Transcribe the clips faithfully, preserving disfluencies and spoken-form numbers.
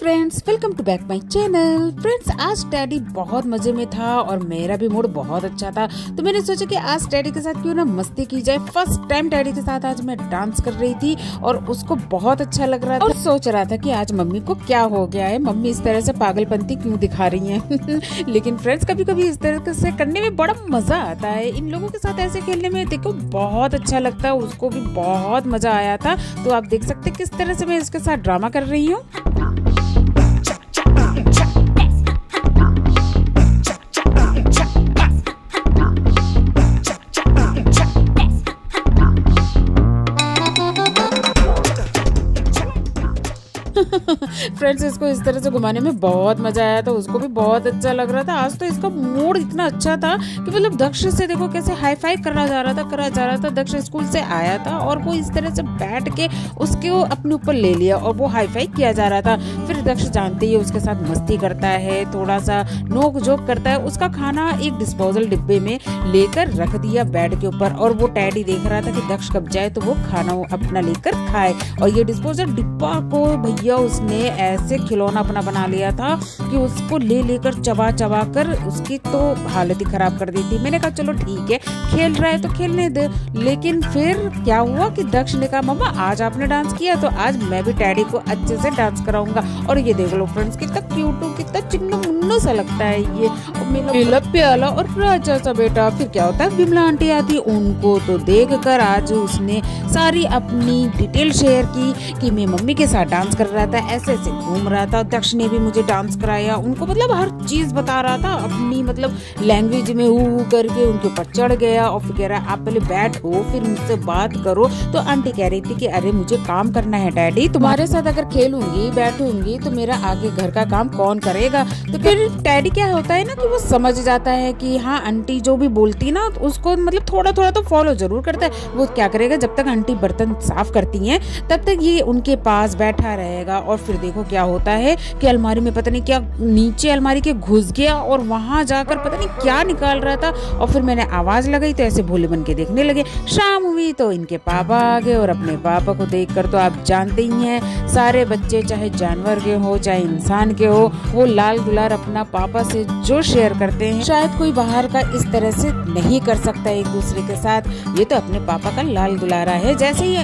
Friends, welcome to back my channel. Friends, आज टैडी बहुत मजे में था और मेरा भी मूड बहुत अच्छा था, तो मैंने सोचा कि आज टैडी के साथ क्यों ना मस्ती की जाए। फर्स्ट टाइम टैडी के साथ आज मैं डांस कर रही थी और उसको बहुत अच्छा लग रहा था और सोच रहा था कि आज मम्मी को क्या हो गया है, मम्मी इस तरह से पागलपंती क्यों दिखा रही है। लेकिन फ्रेंड्स, कभी कभी इस तरह से करने में बड़ा मजा आता है। इन लोगों के साथ ऐसे खेलने में देखो बहुत अच्छा लगता है, उसको भी बहुत मजा आया था। तो आप देख सकते किस तरह से मैं इसके साथ ड्रामा कर रही हूँ। फ्रेंड्स, इसको इस तरह से घुमाने में बहुत मजा आया था, उसको भी बहुत अच्छा लग रहा था। आज तो इसका मूड इतना अच्छा था कि मतलब दक्ष से देखो कैसे हाई फाई करा जा रहा था करा जा रहा था दक्ष स्कूल से आया था और वो इस तरह से बैठ के उसके वो अपने ऊपर ले लिया और वो हाई फाई किया जा रहा था। फिर दक्ष जानते ही उसके साथ मस्ती करता है, थोड़ा सा नोक झोंक करता है। उसका खाना एक डिस्पोजल डिब्बे में लेकर रख दिया बेड के ऊपर और वो टैडी देख रहा था कि दक्ष कब जाए तो वो खाना अपना लेकर खाए। और ये डिस्पोजल डिब्बा को भैया उसने ऐसे खिलौना अपना बना लिया था कि उसको ले लेकर चबा चबा कर उसकी तो हालत ही खराब कर दी थी। मैंने कहा चलो ठीक है, खेल रहा है तो खेलने दे। लेकिन फिर क्या हुआ कि दक्ष ने कहा मम्मा आज आपने डांस किया तो आज मैं भी टैडी को अच्छे से डांस कराऊंगा। और ये देख लो फ्रेंड्स, कितना क्यूट कितना चिन्नू मुन्नू सा लगता है ये, और प्याला और राजा सा बेटा। फिर क्या होता है, विमला आंटी आती, उनको तो देख कर आज उसने सारी अपनी डिटेल शेयर की कि मैं मम्मी के साथ डांस कर रहा था, ऐसे ऐसे घूम रहा था, दक्ष ने भी मुझे डांस कराया। उनको मतलब हर चीज बता रहा था अपनी मतलब लैंग्वेज में, हु हु करके उनके ऊपर चढ़ गया और कह रहा आप पहले बैठो फिर मुझसे बात करो। तो आंटी कह रही थी कि अरे मुझे काम करना है डैडी, तुम्हारे साथ अगर खेलूंगी बैठूंगी तो मेरा आगे घर का काम कौन करेगा। तो फिर डैडी क्या होता है ना कि वो समझ जाता है कि हाँ आंटी जो भी बोलती ना उसको मतलब थोड़ा थोड़ा तो फॉलो जरूर करता है। वो क्या करेगा, जब तक आंटी बर्तन साफ करती है तब तक ये उनके पास बैठा रहेगा। और फिर देखो क्या होता है कि अलमारी में पता नहीं क्या नीचे अलमारी के घुस गया और वहां जाकर पता नहीं क्या निकाल रहा था। और फिर मैंने आवाज लगाई तो ऐसे भोले बन के देखने लगे। शाम हुई तो इनके पापा आ गए और अपने पापा को देखकर तो आप जानते ही हैं सारे बच्चे चाहे जानवर के हो चाहे इंसान के हो वो लाल दुलार अपना पापा से जो शेयर करते हैं शायद कोई बाहर का इस तरह से नहीं कर सकता एक दूसरे के साथ। ये तो अपने पापा का लाल दुलारा है। जैसे ही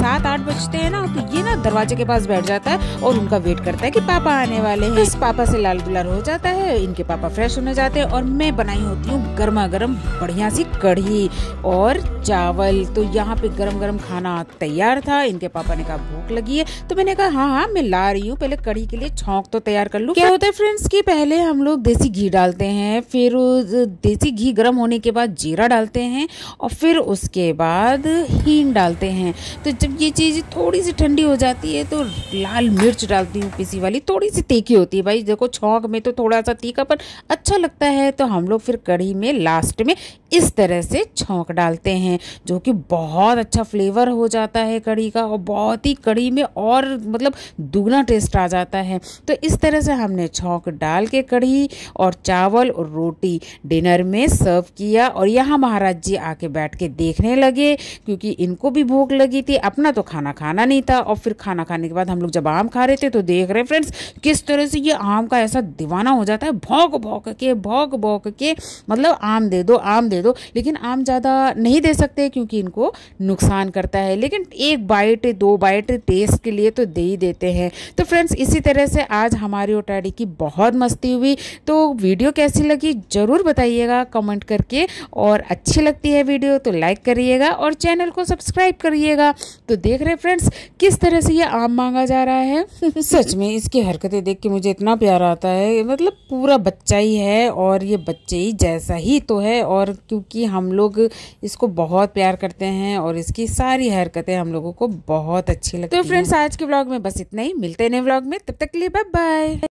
सात आठ बजते हैं ना तो ये ना दरवाजे के पास बैठ जाता है और उनका वेट करता है कि पापा आने वाले हैं। इस पापा से लाल गुलाल हो जाता है, इनके पापा फ्रेश होने जाते हैं और मैं बनाई होती हूँ गर्मा गर्म बढ़िया सी कढ़ी और चावल। तो यहाँ पे गरम गरम खाना तैयार था। इनके पापा ने कहा भूख लगी है तो मैंने कहा हाँ हाँ मैं ला रही हूँ, पहले कढ़ी के लिए छौंक तो तैयार कर लूँ। क्या होता है फ्रेंड्स कि पहले हम लोग देसी घी डालते हैं, फिर देसी घी गर्म होने के बाद जीरा डालते हैं और फिर उसके बाद हींग डालते हैं। तो जब ये चीज़ थोड़ी सी ठंडी हो जाती है तो लाल मिर्च डालती हूँ पिसी वाली, थोड़ी सी तीखी होती है भाई, देखो छौंक में तो थोड़ा सा तीखापन अच्छा लगता है। तो हम लोग फिर कढ़ी में लास्ट में इस तरह से छौंक डालते हैं जो कि बहुत अच्छा फ्लेवर हो जाता है कढ़ी का और बहुत ही कढ़ी में और मतलब दुगना टेस्ट आ जाता है। तो इस तरह से हमने छौंक डाल के कढ़ी और चावल और रोटी डिनर में सर्व किया। और यहाँ महाराज जी आके बैठ के देखने लगे क्योंकि इनको भी भूख लगी थी, अपना तो खाना खाना नहीं था। और फिर खाना खाने के बाद हम लोग जब आम खा रहे थे तो देख रहे फ्रेंड्स किस तरह से ये आम का ऐसा दीवाना हो जाता है, भौंक भौंक के भौंक भौंक के मतलब आम दे दो आम दे दो। लेकिन आम ज़्यादा नहीं दे सकते क्योंकि इनको नुकसान करता है, लेकिन एक बाइट दो बाइट टेस्ट के लिए तो दे ही देते हैं। तो फ्रेंड्स, इसी तरह से आज हमारी और टैडी की बहुत मस्ती हुई। तो वीडियो कैसी लगी ज़रूर बताइएगा कमेंट करके, और अच्छी लगती है वीडियो तो लाइक करिएगा और चैनल को सब्सक्राइब करिएगा। तो देख रहे फ्रेंड्स किस तरह से ये आम मांगा जा रहा है। सच में इसकी हरकतें देख के मुझे इतना प्यार आता है, मतलब पूरा बच्चा ही है और ये बच्चे ही जैसा ही तो है। और क्योंकि हम लोग इसको बहुत प्यार करते हैं और इसकी सारी हरकतें हम लोगों को बहुत अच्छी लगती है। तो फ्रेंड्स, आज के व्लॉग में बस इतना ही, मिलते हैं नए व्लॉग में, तब तक के लिए बाय बाय।